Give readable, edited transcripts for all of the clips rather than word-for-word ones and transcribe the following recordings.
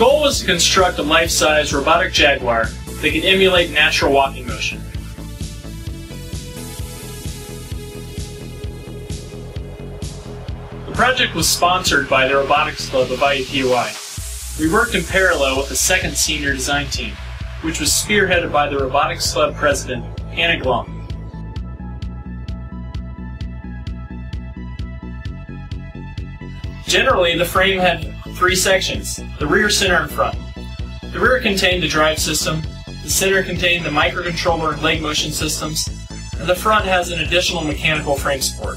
goal was to construct a life-size robotic jaguar that could emulate natural walking motion. The project was sponsored by the Robotics Club of IUPUI. We worked in parallel with a second senior design team, which was spearheaded by the Robotics Club president, Anna Glumb. Generally, the frame had three sections: the rear, center, and front. The rear contained the drive system, the center contained the microcontroller and leg motion systems, and the front has an additional mechanical frame support.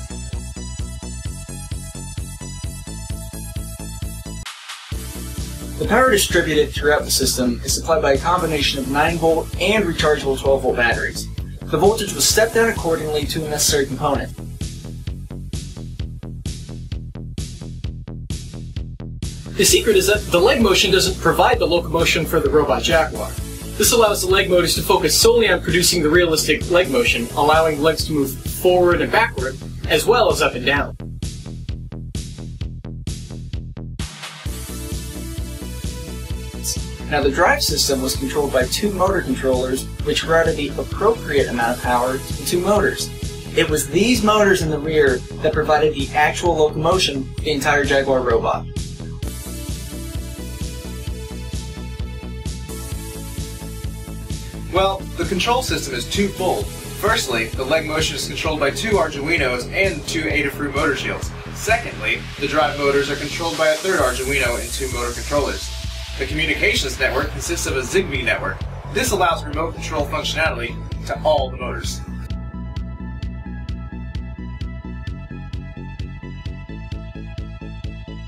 The power distributed throughout the system is supplied by a combination of 9-volt and rechargeable 12-volt batteries. The voltage was stepped down accordingly to a necessary component. The secret is that the leg motion doesn't provide the locomotion for the robot jaguar. This allows the leg motors to focus solely on producing the realistic leg motion, allowing legs to move forward and backward, as well as up and down. Now, the drive system was controlled by two motor controllers, which routed the appropriate amount of power to the two motors. It was these motors in the rear that provided the actual locomotion for the entire Jaguar robot. Well, the control system is twofold. Firstly, the leg motion is controlled by two Arduinos and two Adafruit motor shields. Secondly, the drive motors are controlled by a third Arduino and two motor controllers. The communications network consists of a Zigbee network. This allows remote control functionality to all the motors.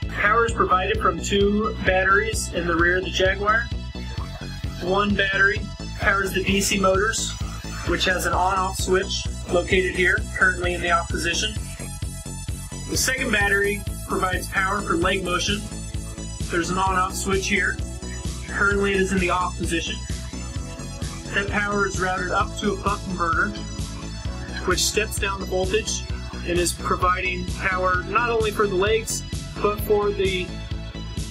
Power is provided from two batteries in the rear of the Jaguar. One battery powers the DC motors, which has an on-off switch located here, currently in the off position. The second battery provides power for leg motion. There's an on-off switch here, currently it is in the off position. That power is routed up to a buck converter, which steps down the voltage and is providing power not only for the legs, but for the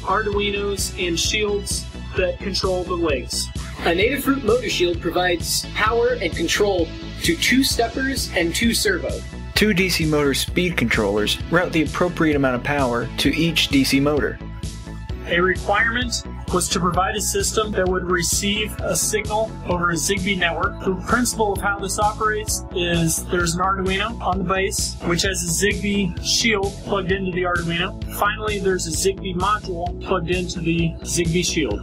Arduinos and shields that control the legs. An Adafruit motor shield provides power and control to two steppers and two servos. Two DC motor speed controllers route the appropriate amount of power to each DC motor. A requirement was to provide a system that would receive a signal over a Zigbee network. The principle of how this operates is there's an Arduino on the base, which has a Zigbee shield plugged into the Arduino. Finally, there's a Zigbee module plugged into the Zigbee shield.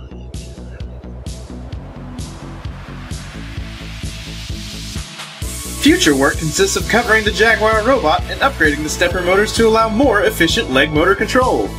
Future work consists of covering the Jaguar robot and upgrading the stepper motors to allow more efficient leg motor control.